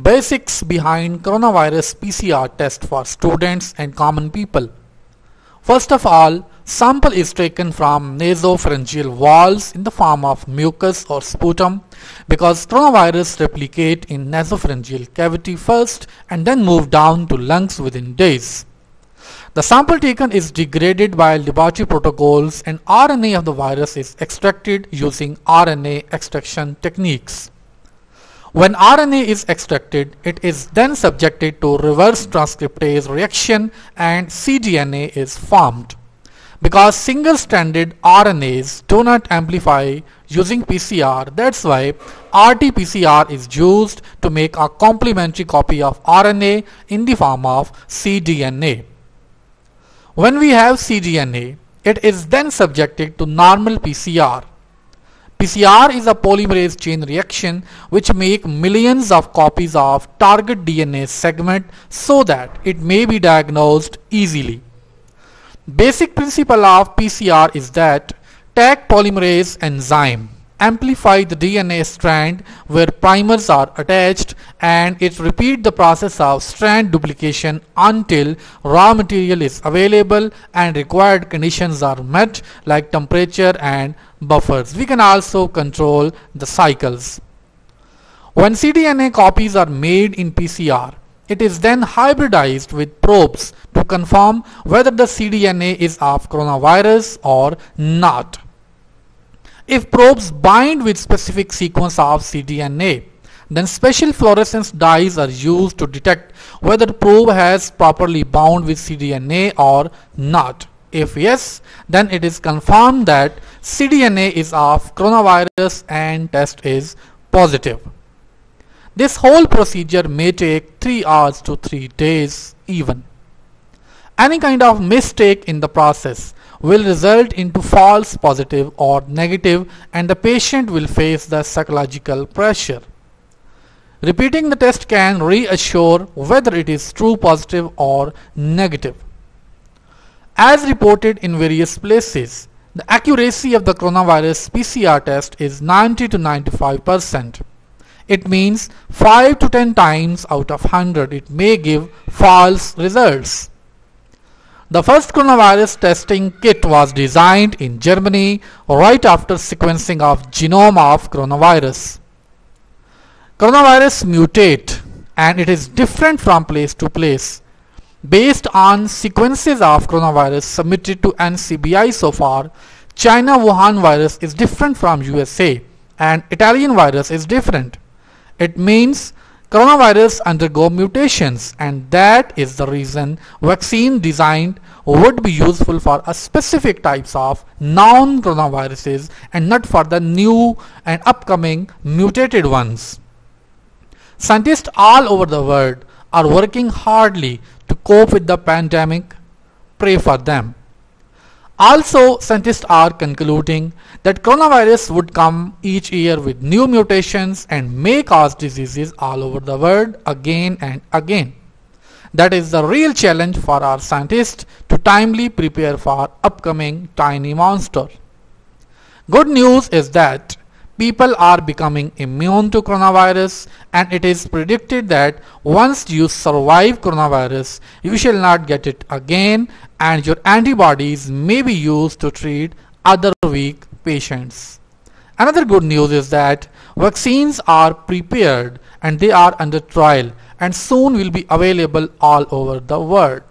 Basics behind coronavirus PCR test for students and common people. First of all, sample is taken from nasopharyngeal walls in the form of mucus or sputum because coronavirus replicate in nasopharyngeal cavity first and then move down to lungs within days. The sample taken is degraded by laboratory protocols and RNA of the virus is extracted using RNA extraction techniques. When RNA is extracted, it is then subjected to reverse transcriptase reaction and cDNA is formed. Because single-stranded RNAs do not amplify using PCR, that's why RT-PCR is used to make a complementary copy of RNA in the form of cDNA. When we have cDNA, it is then subjected to normal PCR. PCR is a polymerase chain reaction which makes millions of copies of target DNA segment so that it may be diagnosed easily. Basic principle of PCR is that tag polymerase enzyme amplify the DNA strand where primers are attached and it repeats the process of strand duplication until raw material is available and required conditions are met like temperature and buffers. We can also control the cycles. When cDNA copies are made in PCR, it is then hybridized with probes to confirm whether the cDNA is of coronavirus or not. If probes bind with specific sequence of cDNA, then special fluorescence dyes are used to detect whether probe has properly bound with cDNA or not. If yes, then it is confirmed that cDNA is of coronavirus and test is positive. This whole procedure may take 3 hours to 3 days even. Any kind of mistake in the process will result into false positive or negative and the patient will face the psychological pressure. Repeating the test can reassure whether it is true positive or negative. As reported in various places, the accuracy of the coronavirus PCR test is 90% to 95%. It means 5 to 10 times out of 100 it may give false results. The first coronavirus testing kit was designed in Germany right after sequencing of genome of coronavirus. Coronavirus mutates and it is different from place to place. Based on sequences of coronavirus submitted to NCBI so far, China Wuhan virus is different from USA and Italian virus is different. It means coronavirus undergo mutations and that is the reason vaccine designed would be useful for a specific types of non-coronaviruses and not for the new and upcoming mutated ones. Scientists all over the world are working hardly to cope with the pandemic. Pray for them. Also, scientists are concluding that coronavirus would come each year with new mutations and may cause diseases all over the world again and again. That is the real challenge for our scientists to timely prepare for upcoming tiny monster. Good news is that people are becoming immune to coronavirus and it is predicted that once you survive coronavirus, you shall not get it again and your antibodies may be used to treat other weak patients. Another good news is that vaccines are prepared and they are under trial and soon will be available all over the world.